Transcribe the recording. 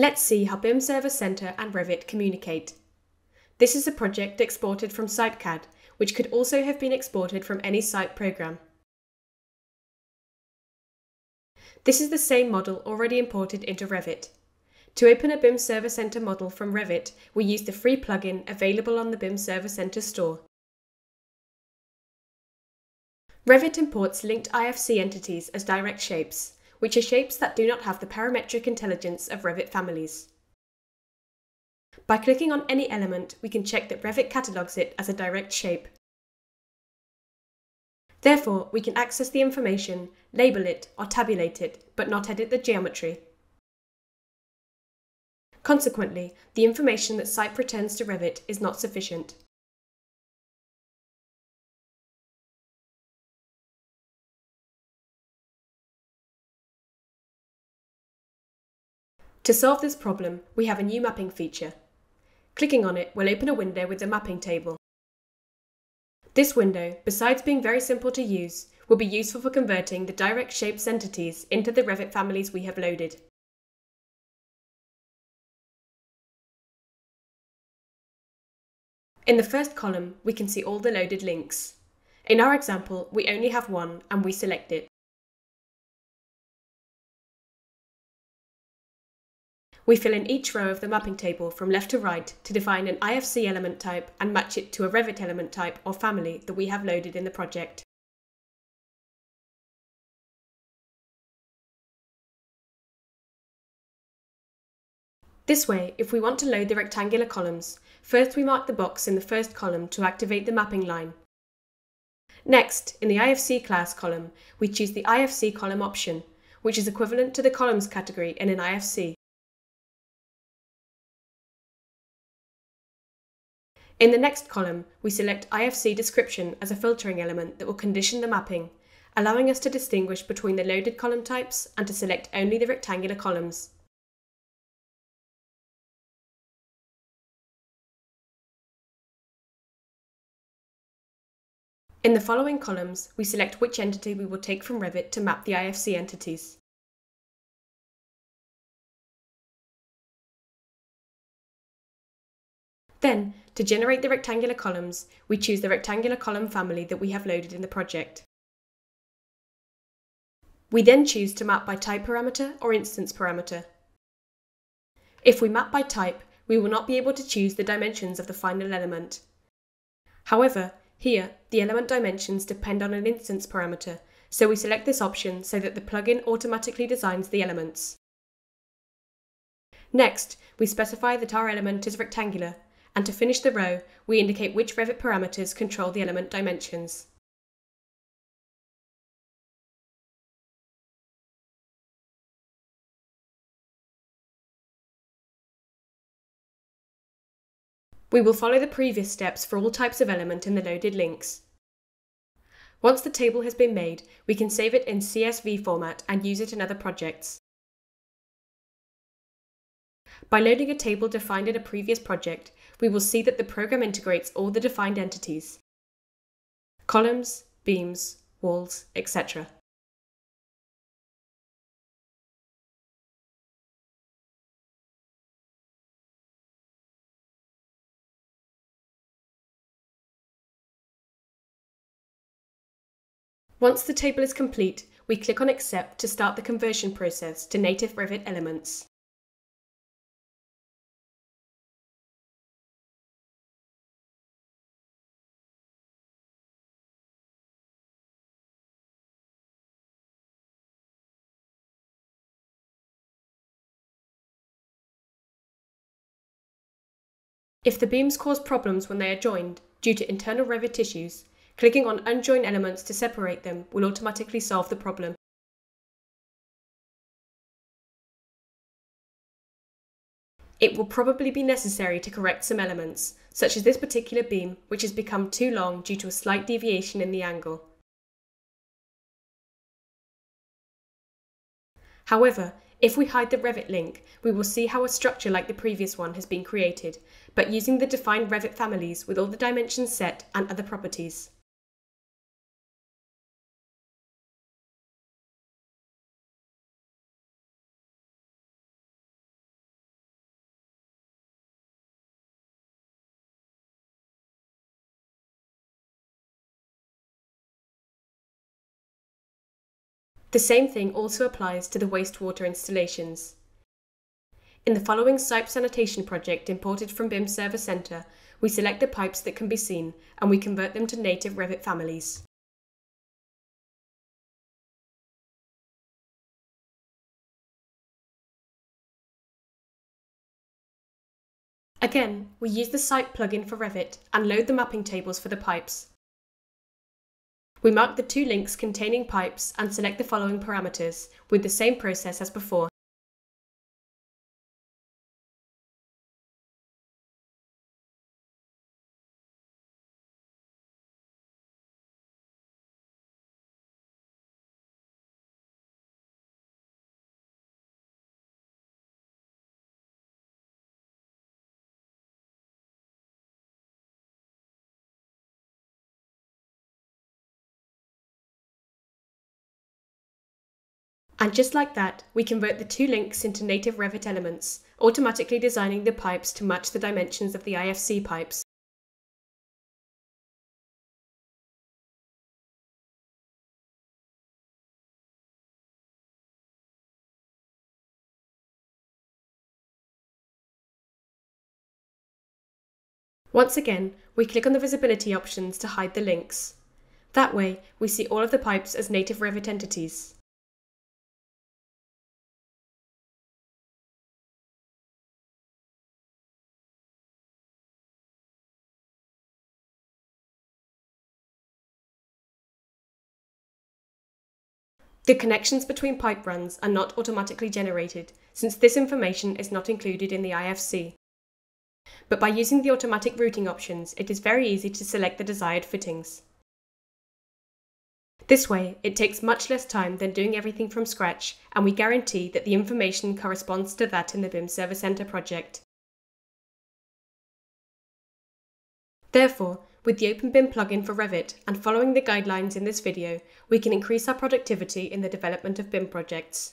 Let's see how BIMserver.center and Revit communicate. This is a project exported from SiteCAD, which could also have been exported from any CYPE program. This is the same model already imported into Revit. To open a BIMserver.center model from Revit, we use the free plugin available on the BIMserver.center store. Revit imports linked IFC entities as direct shapes, which are shapes that do not have the parametric intelligence of Revit families. By clicking on any element, we can check that Revit catalogues it as a direct shape. Therefore, we can access the information, label it or tabulate it, but not edit the geometry. Consequently, the information that CYPE returns to Revit is not sufficient. To solve this problem, we have a new mapping feature. Clicking on it will open a window with the mapping table. This window, besides being very simple to use, will be useful for converting the direct shapes entities into the Revit families we have loaded. In the first column, we can see all the loaded links. In our example, we only have one and we select it. We fill in each row of the mapping table from left to right to define an IFC element type and match it to a Revit element type or family that we have loaded in the project. This way, if we want to load the rectangular columns, first we mark the box in the first column to activate the mapping line. Next, in the IFC class column, we choose the IFC column option, which is equivalent to the columns category in an IFC. In the next column, we select IFC description as a filtering element that will condition the mapping, allowing us to distinguish between the loaded column types and to select only the rectangular columns. In the following columns, we select which entity we will take from Revit to map the IFC entities. Then, to generate the rectangular columns, we choose the rectangular column family that we have loaded in the project. We then choose to map by type parameter or instance parameter. If we map by type, we will not be able to choose the dimensions of the final element. However, here, the element dimensions depend on an instance parameter, so we select this option so that the plugin automatically designs the elements. Next, we specify that our element is rectangular, and to finish the row, we indicate which Revit parameters control the element dimensions. We will follow the previous steps for all types of element in the loaded links. Once the table has been made, we can save it in CSV format and use it in other projects. By loading a table defined in a previous project, we will see that the program integrates all the defined entities: columns, beams, walls, etc. Once the table is complete, we click on Accept to start the conversion process to native Revit elements. If the beams cause problems when they are joined due to internal Revit issues, clicking on Unjoin Elements to separate them will automatically solve the problem. It will probably be necessary to correct some elements, such as this particular beam, which has become too long due to a slight deviation in the angle. However, if we hide the Revit link, we will see how a structure like the previous one has been created, but using the defined Revit families with all the dimensions set and other properties. The same thing also applies to the wastewater installations. In the following CYPE sanitation project imported from BIMserver.center, we select the pipes that can be seen and we convert them to native Revit families. Again, we use the CYPE plugin for Revit and load the mapping tables for the pipes. We mark the two links containing pipes and select the following parameters with the same process as before. And just like that, we convert the two links into native Revit elements, automatically designing the pipes to match the dimensions of the IFC pipes. Once again, we click on the visibility options to hide the links. That way, we see all of the pipes as native Revit entities. The connections between pipe runs are not automatically generated, since this information is not included in the IFC. But by using the automatic routing options, it is very easy to select the desired fittings. This way, it takes much less time than doing everything from scratch, and we guarantee that the information corresponds to that in the BIMserver.center project. Therefore, with the OpenBIM plugin for Revit and following the guidelines in this video, we can increase our productivity in the development of BIM projects.